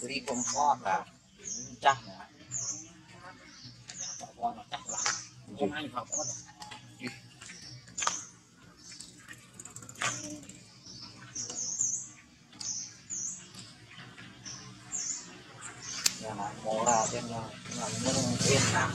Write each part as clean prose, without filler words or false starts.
Beri kompor lah, cah lah, kompor cah lah, main kompor. Nhà mồ là trên là muốn yên lặng.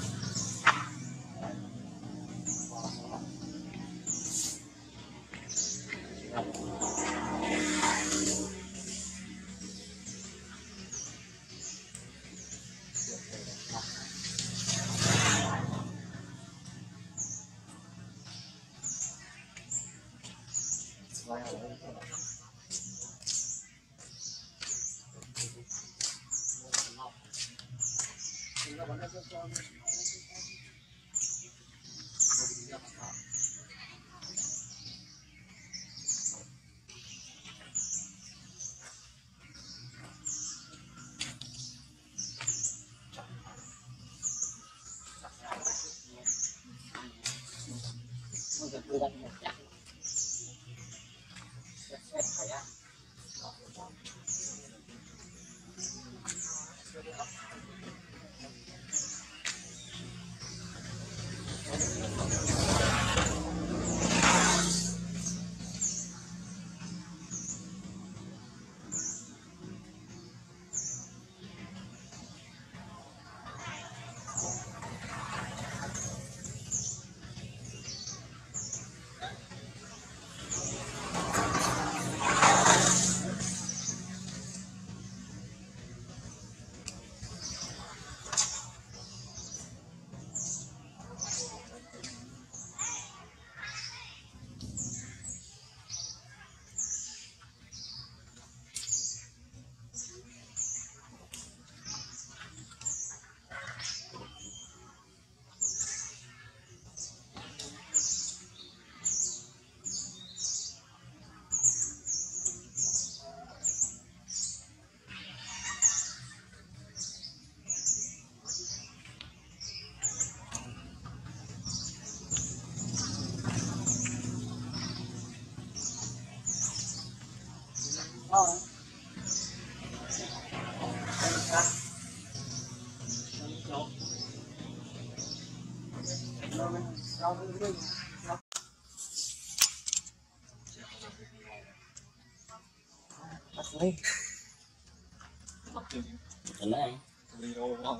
Đấy. Thế này. Đi đâu không?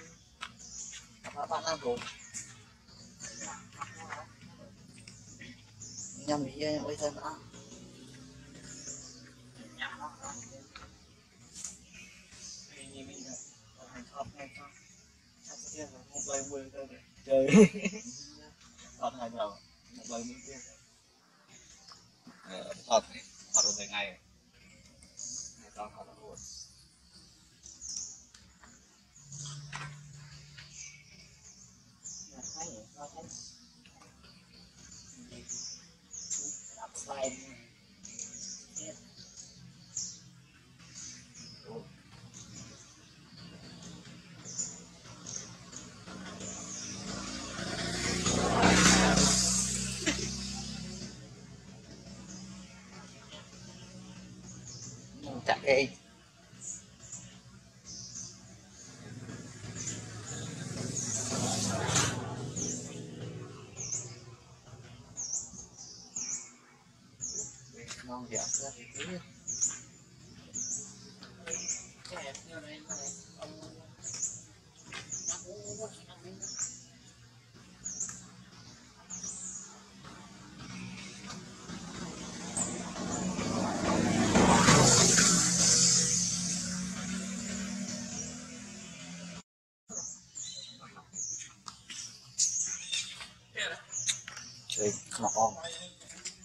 bạn ăn rồi nhầm gì vậy bây giờ nữa chơi con hai đầu một bài mới biết thật thật rồi ngày ngày con thật luôn Chặt đi non dở ra thì cứ cái hẹp này mà nó cũng เลยขนมอ่องน้อยช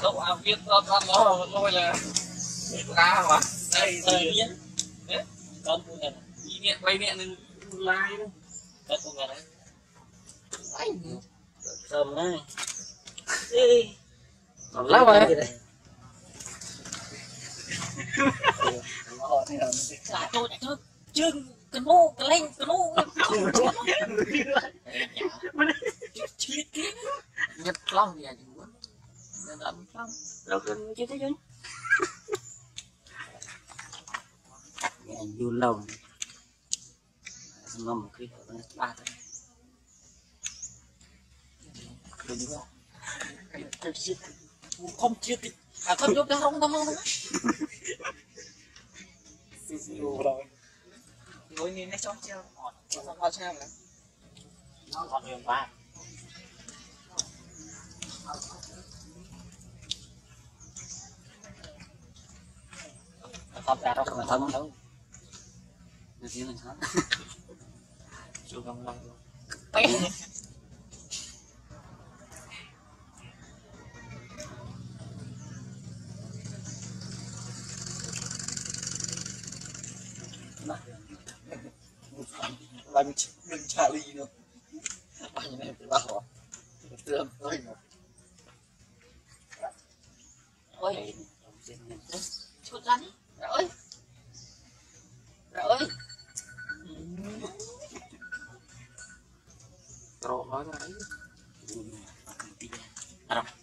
lúc ăn viết tôm ăn nó thôi là cá mà đây đây nhé con cua này đi mẹ quay mẹ nên lai luôn con cua này anh cầm đây đi còn lâu rồi đấy là tôi đã chưng cái mũ cái lên cái mũ nhặt lông gì à đậm không đâu cần chưa thấy chứ du lồng nằm cái ba không chưa kịp à không giúp đâu không đâu rồi rồi nhìn nó chót chưa còn bao nhiêu nữa nó còn nhiều ba tập ra đâu mà thân đâu, như thế này hết, chưa công năng luôn, làm mình trả ly nữa, bao nhiêu này bị bắt rồi, tươm thôi mà, ôi, chút ra đi. Rồi rồi rồi nói ra đấy rồi